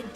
Red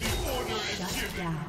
dragon. Shut down.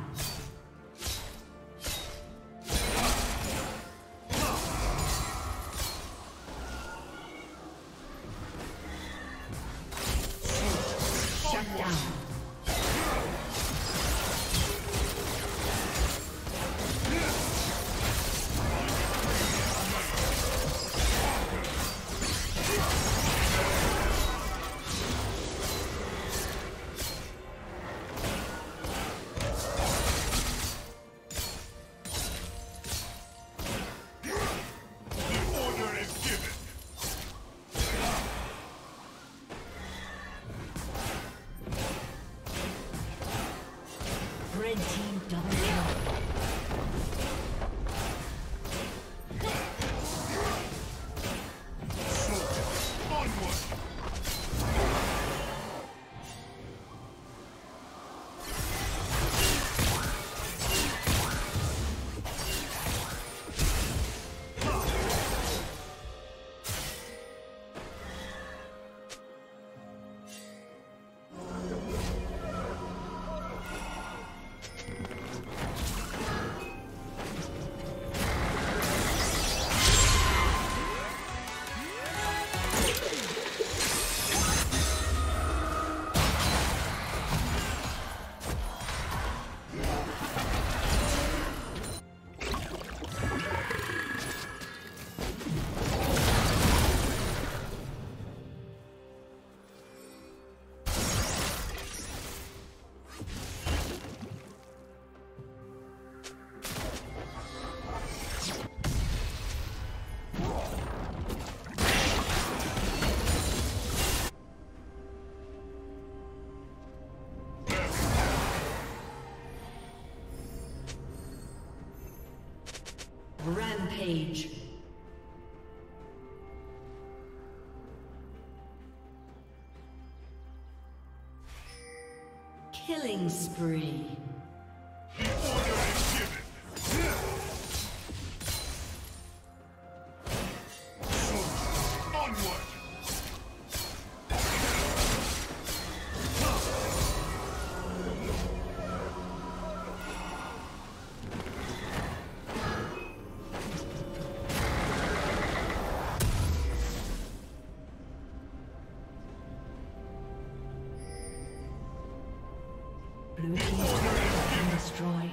Red team double rampage. Killing spree. Blue team's turret has been destroyed.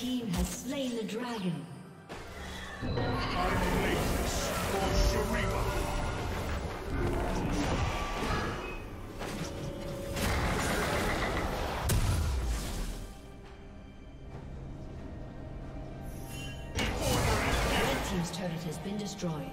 team has slain the dragon. Red team's turret has been destroyed.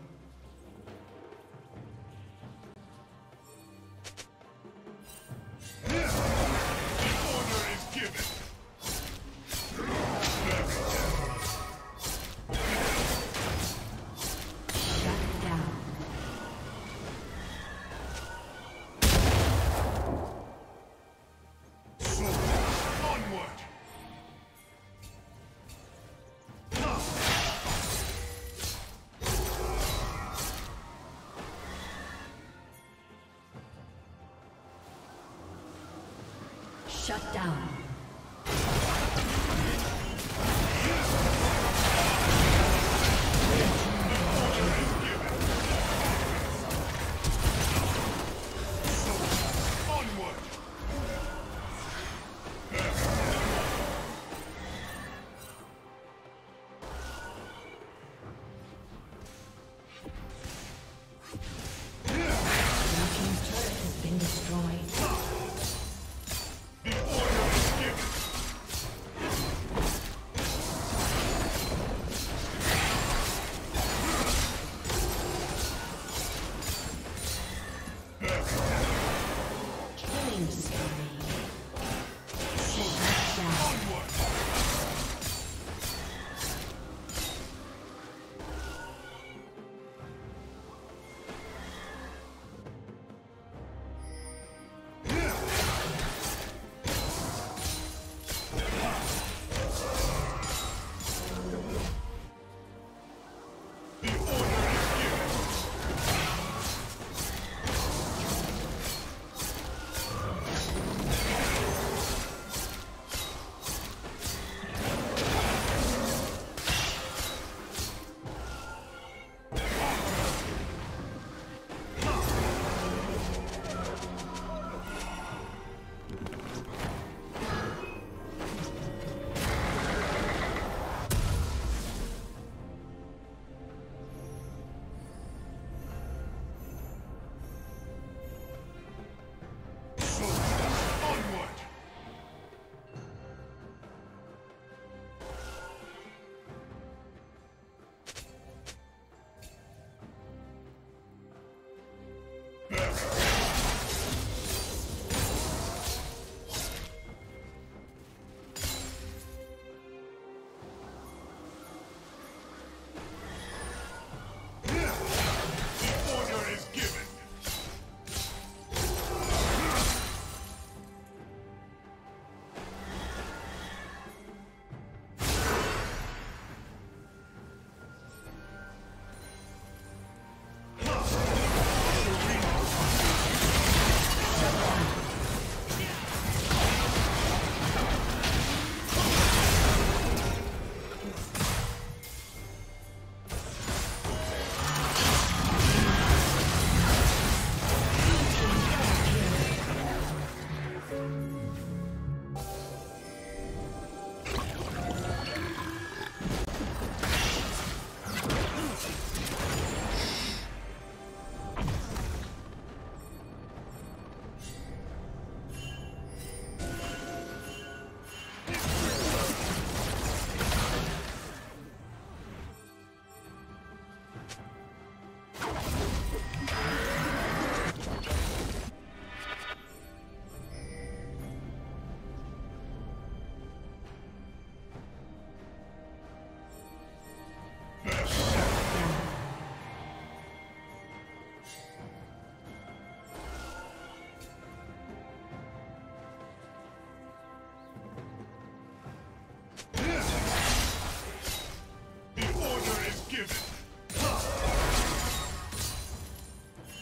Shut down.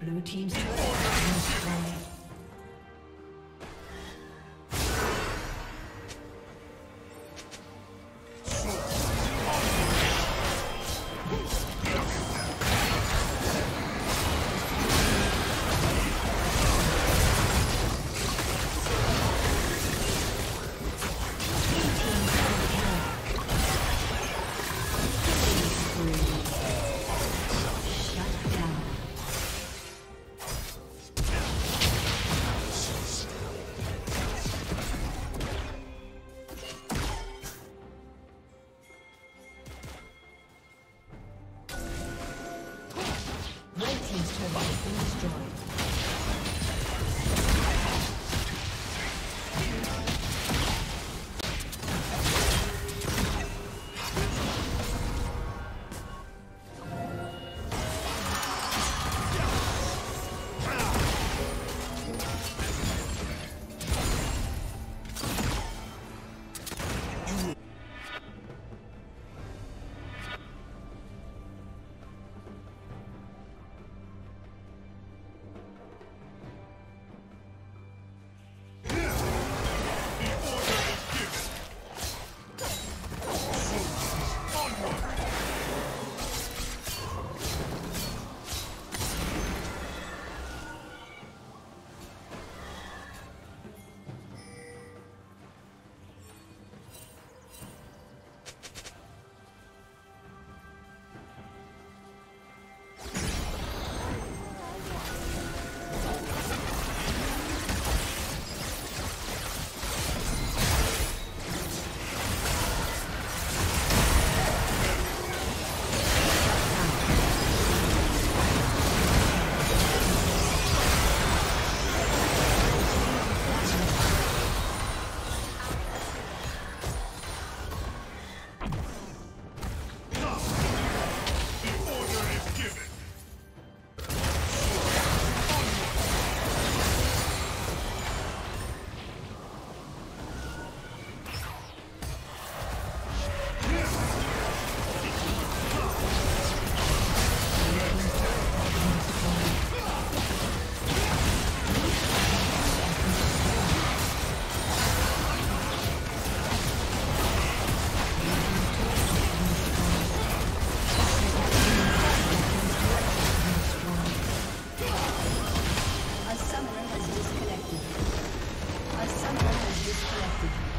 Blue team's turret. Disconnected.